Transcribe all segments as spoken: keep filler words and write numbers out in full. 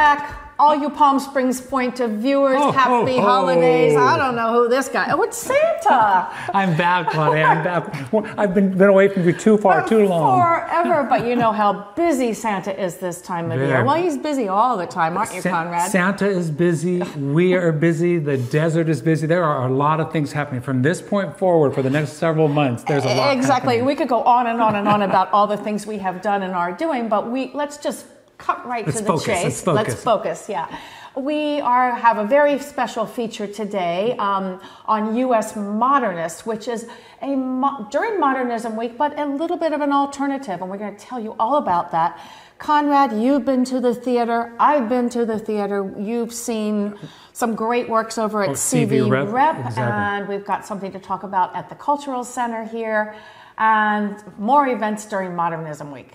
back. All you Palm Springs Point of viewers, oh, happy oh, holidays. Oh. I don't know who this guy is. Oh, it's Santa. I'm back, honey. I'm back. I've been, been away from you too far, I'm too long. Forever, but you know how busy Santa is this time of Very. year. Well, he's busy all the time, aren't you, Sa Conrad? Santa is busy. We are busy. The desert is busy. There are a lot of things happening. From this point forward, for the next several months, there's a lot Exactly. happening. We could go on and on and on about all the things we have done and are doing, but we let's just cut right Let's to the focus. chase. Let's focus. Let's focus, yeah. We are have a very special feature today um, on U S Modernist, which is a mo during Modernism Week, but a little bit of an alternative, and we're going to tell you all about that. Conrad, you've been to the theater. I've been to the theater. You've seen some great works over at oh, C V Rep, Rep exactly. and we've got something to talk about at the Cultural Center here, and more events during Modernism Week.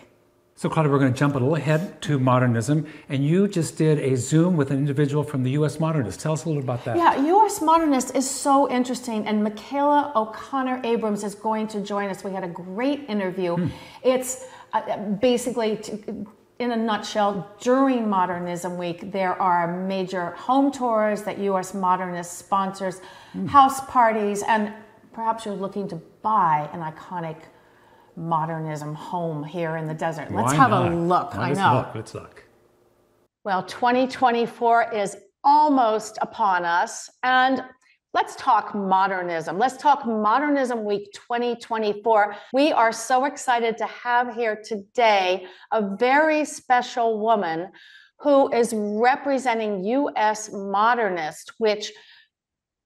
So, Claudia, we're going to jump a little ahead to Modernism, and you just did a Zoom with an individual from the U S Modernist. Tell us a little about that. Yeah, U S Modernist is so interesting, and Michaela O'Connor-Abrams is going to join us. We had a great interview. Hmm. It's uh, basically, to, in a nutshell, during Modernism Week, there are major home tours that U S Modernist sponsors, hmm. house parties, and perhaps you're looking to buy an iconic Modernism home here in the desert. Let's Why have not? a look. Why I know. Look? Let's look. Well, twenty twenty-four is almost upon us, and let's talk modernism. Let's talk Modernism Week twenty twenty-four. We are so excited to have here today a very special woman who is representing U S Modernist, which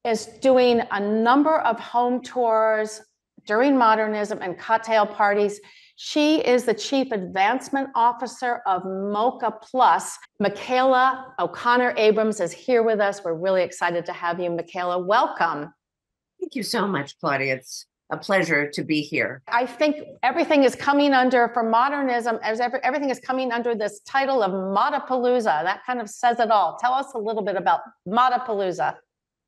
is doing a number of home tours during Modernism and cocktail parties. She is the Chief Advancement Officer of MoCA Plus. Michaela O'Connor-Abrams is here with us. We're really excited to have you, Michaela. Welcome. Thank you so much, Claudia. It's a pleasure to be here. I think everything is coming under, for Modernism, as every, everything is coming under this title of Modapalooza. That kind of says it all. Tell us a little bit about Modapalooza.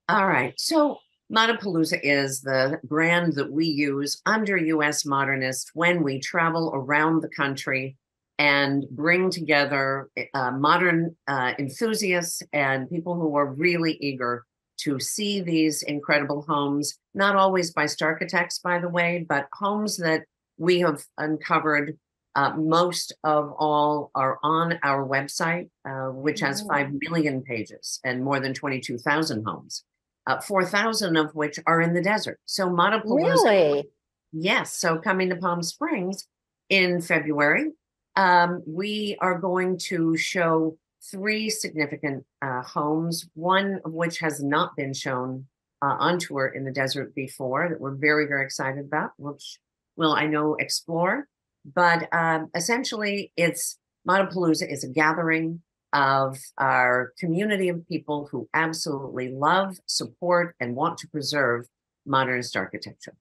All right. So Modapalooza is the brand that we use under U S Modernist when we travel around the country and bring together uh, modern uh, enthusiasts and people who are really eager to see these incredible homes, not always by starchitects, by the way, but homes that we have uncovered. Uh, most of all are on our website, uh, which has five million pages and more than twenty-two thousand homes. Uh, four thousand of which are in the desert. So Modapalooza. Really? Yes. So coming to Palm Springs in February, um, we are going to show three significant uh, homes, one of which has not been shown uh, on tour in the desert before, that we're very, very excited about, which we'll, I know, explore. But um, essentially, it's Modapalooza is a gathering of our community of people who absolutely love, support, and want to preserve modernist architecture.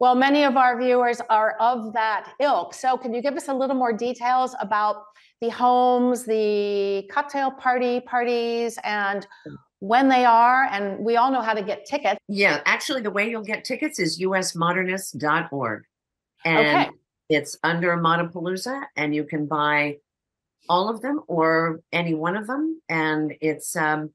Well, many of our viewers are of that ilk. So can you give us a little more details about the homes, the cocktail party parties, and when they are? And we all know how to get tickets. Yeah, actually, the way you'll get tickets is U S modernist dot org. And okay. It's under Modapalooza, and you can buy all of them or any one of them. And it's um,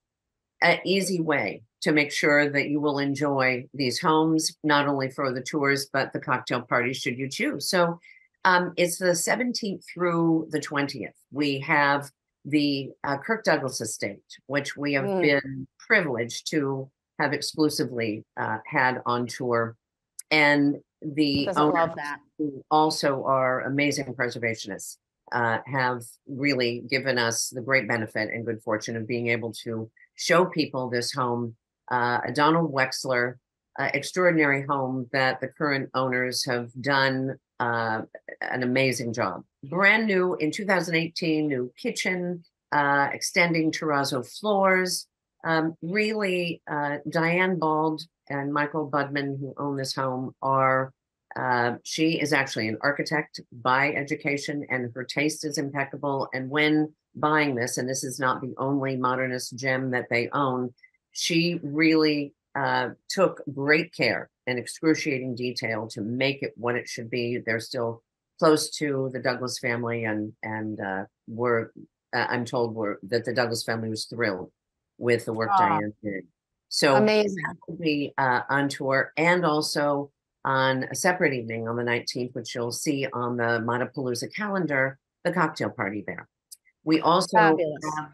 an easy way to make sure that you will enjoy these homes, not only for the tours, but the cocktail parties should you choose. So um, it's the seventeenth through the twentieth. We have the uh, Kirk Douglas estate, which we have mm. been privileged to have exclusively uh, had on tour. And the owners, love that, who also are amazing preservationists, Uh, have really given us the great benefit and good fortune of being able to show people this home, uh, a Donald Wexler uh, extraordinary home that the current owners have done uh, an amazing job. Brand new in two thousand eighteen, new kitchen, uh, extending terrazzo floors. Um, really, uh, Diane Bald and Michael Budman, who own this home, are Uh, she is actually an architect by education, and her taste is impeccable. And when buying this, and this is not the only modernist gem that they own, she really uh, took great care and excruciating detail to make it what it should be. They're still close to the Douglas family, and and uh, were uh, I'm told were that the Douglas family was thrilled with the work oh, Diane did. So amazing. That will be uh, on tour and also on a separate evening on the nineteenth, which you'll see on the Modapalooza calendar, the cocktail party there. We also Fabulous. have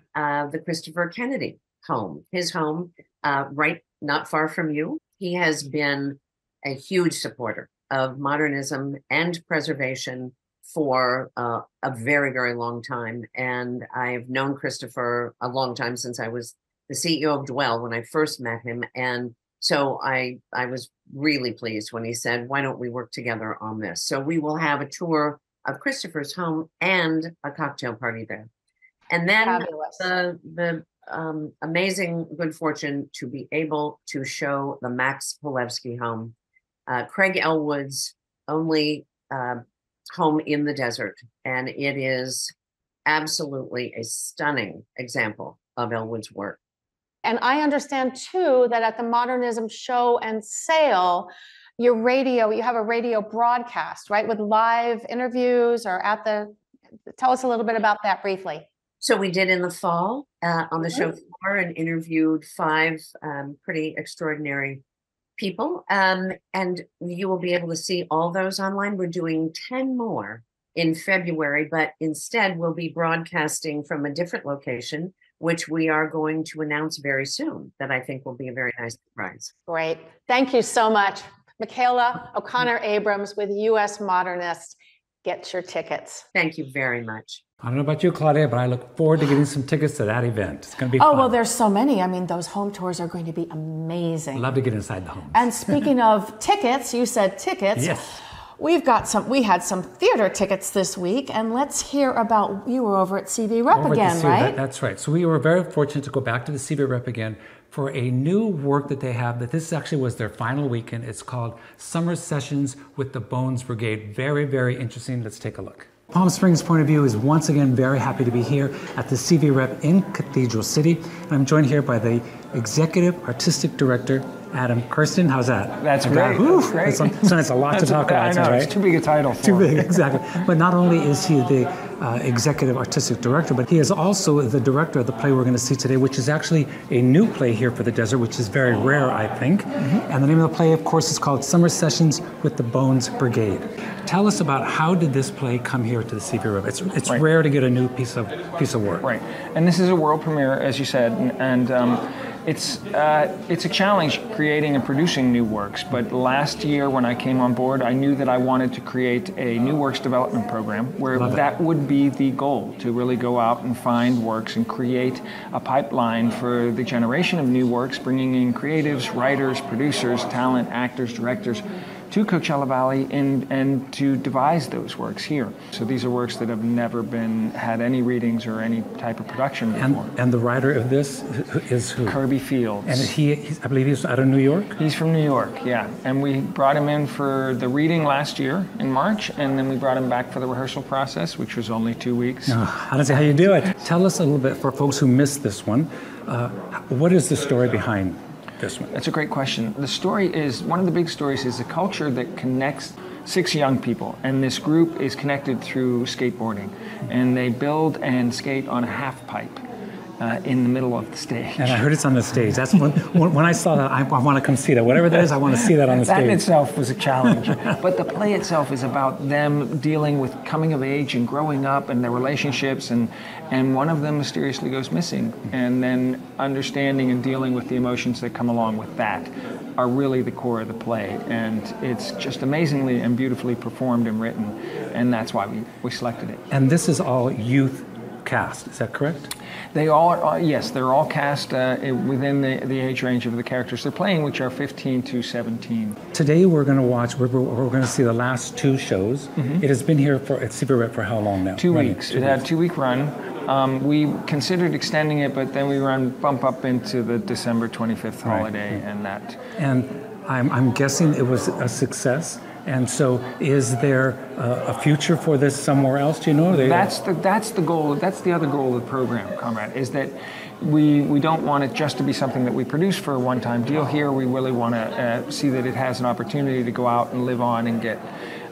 uh, the Christopher Kennedy home, his home uh, right not far from you. He has been a huge supporter of modernism and preservation for uh, a very, very long time. And I've known Christopher a long time, since I was the C E O of Dwell when I first met him. And so I, I was really pleased when he said, why don't we work together on this? So we will have a tour of Christopher's home and a cocktail party there. And then Fabulous. the, the um, amazing good fortune to be able to show the Max Palevsky home, uh, Craig Elwood's only uh, home in the desert. And it is absolutely a stunning example of Elwood's work. And I understand too, that at the Modernism show and sale, your radio, you have a radio broadcast, right? With live interviews or at the, tell us a little bit about that briefly. So we did in the fall uh, on the show floor and interviewed five um, pretty extraordinary people. Um, and you will be able to see all those online. We're doing ten more in February, but instead we'll be broadcasting from a different location, which we are going to announce very soon, that I think will be a very nice surprise. Great. Thank you so much. Michaela O'Connor-Abrams with U S Modernist. Get your tickets. Thank you very much. I don't know about you, Claudia, but I look forward to getting some tickets to that event. It's going to be Oh, fun. Well, there's so many. I mean, those home tours are going to be amazing. I'd love to get inside the homes. And speaking of tickets, you said tickets. Yes. We've got some, we had some theater tickets this week, and let's hear about, you were over at C V Rep over again, C V, right? That, that's right. So we were very fortunate to go back to the C V Rep again for a new work that they have, that this actually was their final weekend. It's called Summer Sessions with the Bones Brigade. Very, very interesting. Let's take a look. Palm Springs Point of View is once again very happy to be here at the C V Rep in Cathedral City. And I'm joined here by the Executive Artistic Director, Adam Karsten. How's that? That's great. That's great. That's, that's a lot that's to talk a, about. I know, right? It's too big a title for Too big, exactly. But not only is he the uh, Executive Artistic Director, but he is also the director of the play we're going to see today, which is actually a new play here for the desert, which is very rare, I think. Mm-hmm. And the name of the play, of course, is called Summer Sessions with the Bones Brigade. Tell us about how did this play come here to the C V Rep? It's, it's right. rare to get a new piece of piece of work. Right. And this is a world premiere, as you said, and, and um, It's uh, it's a challenge creating and producing new works, but last year when I came on board, I knew that I wanted to create a new works development program where Love that it. would be the goal, to really go out and find works and create a pipeline for the generation of new works, bringing in creatives, writers, producers, talent, actors, directors to Coachella Valley and, and to devise those works here. So these are works that have never been, had any readings or any type of production before. And, and the writer of this is who? Kirby Fields. And he, he's, I believe he's out of New York? He's from New York, yeah. And we brought him in for the reading last year in March, and then we brought him back for the rehearsal process, which was only two weeks. Oh, I don't see how you do it. Tell us a little bit, for folks who missed this one, uh, what is the story behind this one? That's a great question. The story is, one of the big stories is a culture that connects six young people, and this group is connected through skateboarding, and they build and skate on a half pipe uh, in the middle of the stage. And I heard it's on the stage. That's when, when I saw that, I, I want to come see that. Whatever that is, I want to see that on the that stage. That in itself was a challenge, but the play itself is about them dealing with coming of age and growing up and their relationships, and and one of them mysteriously goes missing, and then understanding and dealing with the emotions that come along with that are really the core of the play, and it's just amazingly and beautifully performed and written, and that's why we, we selected it. And this is all youth cast, is that correct? They all are, uh, yes, they're all cast uh, within the, the age range of the characters they're playing, which are fifteen to seventeen. Today we're going to watch, we're, we're going to see the last two shows. Mm-hmm. It has been here for, at C V Rep for how long now? Two Running, weeks. Two it weeks. Had a two-week run. Um, we considered extending it, but then we run bump up into the December twenty-fifth holiday, right. and that. And I'm, I'm guessing it was a success. And so, is there uh, a future for this somewhere else? Do you know? That's the that's the goal. That's the other goal of the program, Comrade, is that we we don't want it just to be something that we produce for a one-time deal here. We really want to uh, see that it has an opportunity to go out and live on and get.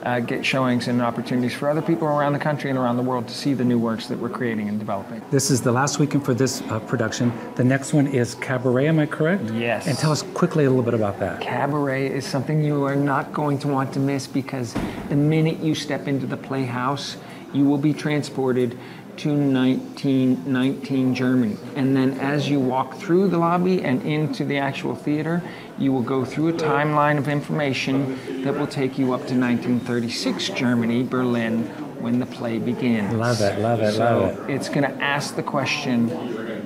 uh, get showings and opportunities for other people around the country and around the world to see the new works that we're creating and developing. This is the last weekend for this uh, production. The next one is Cabaret, am I correct? Yes. And tell us quickly a little bit about that. Cabaret is something you are not going to want to miss, because the minute you step into the playhouse, you will be transported to nineteen nineteen Germany. And then as you walk through the lobby and into the actual theater, you will go through a timeline of information that will take you up to nineteen thirty-six Germany, Berlin, when the play begins. Love it, love it, so love it. It's gonna ask the question,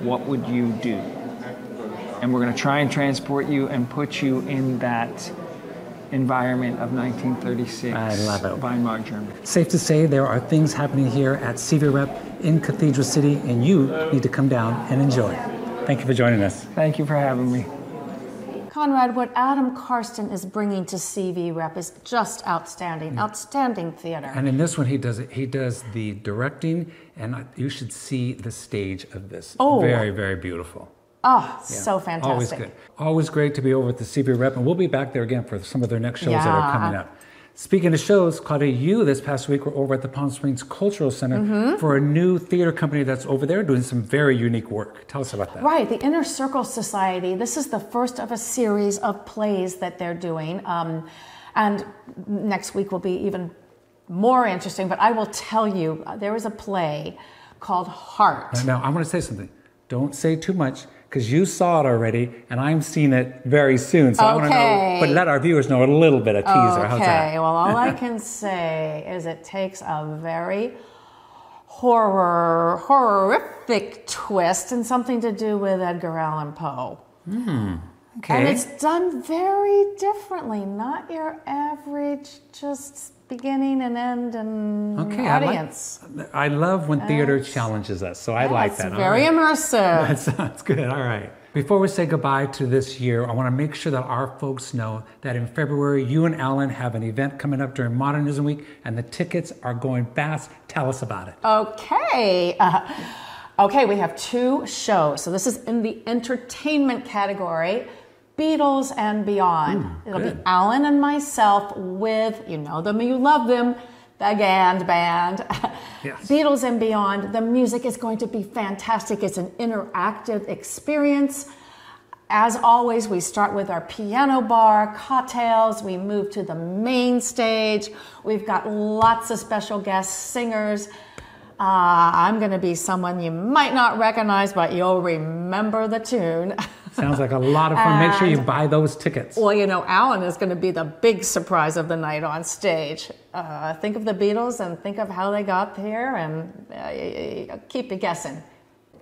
what would you do? And we're gonna try and transport you and put you in that environment of nineteen thirty-six. I love it. Weimar Germany. Safe to say there are things happening here at C V Rep in Cathedral City, and you need to come down and enjoy. Thank you for joining us. Thank you for having me. Conrad, what Adam Karsten is bringing to C V Rep is just outstanding, yeah. outstanding theater. And in this one, he does it. He does the directing, and you should see the stage of this. Oh. Very, very beautiful. Oh, yeah. So fantastic. Always good. Always great to be over at the C V Rep, and we'll be back there again for some of their next shows yeah. that are coming up. Speaking of shows, Claudia, you this past week were over at the Palm Springs Cultural Center mm-hmm. for a new theater company that's over there doing some very unique work. Tell us about that. Right, the Inner Circle Society. This is the first of a series of plays that they're doing, um, and next week will be even more interesting, but I will tell you, there is a play called Heart. Now, I want to say something. Don't say too much, because you saw it already, and I'm seeing it very soon, so okay. I want to know, but let our viewers know a little bit of teaser. Okay, how's that? Well, all I can say is it takes a very horror, horrific twist and something to do with Edgar Allan Poe. Hmm. Okay. And it's done very differently, not your average just beginning and end and okay, audience. I, like, I love when theater that's, challenges us, so I like that. It's very right. immersive. That sounds good, all right. Before we say goodbye to this year, I want to make sure that our folks know that in February, you and Alan have an event coming up during Modernism Week, and the tickets are going fast. Tell us about it. Okay. Uh, okay, we have two shows. So this is in the entertainment category. Beatles and Beyond. Ooh, It'll good. be Alan and myself with, you know them, you love them, the Gand Band. Yes. Beatles and Beyond. The music is going to be fantastic. It's an interactive experience. As always, we start with our piano bar, cocktails. We move to the main stage. We've got lots of special guests, singers. Uh, I'm going to be someone you might not recognize, but you'll remember the tune. Sounds like a lot of fun. And, make sure you buy those tickets. Well, you know, Alan is going to be the big surprise of the night on stage. Uh, think of the Beatles and think of how they got there, and uh, keep you guessing.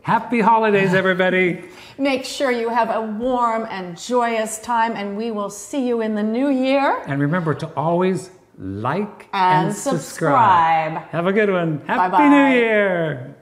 Happy holidays, everybody. Make sure you have a warm and joyous time, and we will see you in the new year. And remember to always like and, and subscribe. subscribe. Have a good one. Happy Bye-bye. New Year.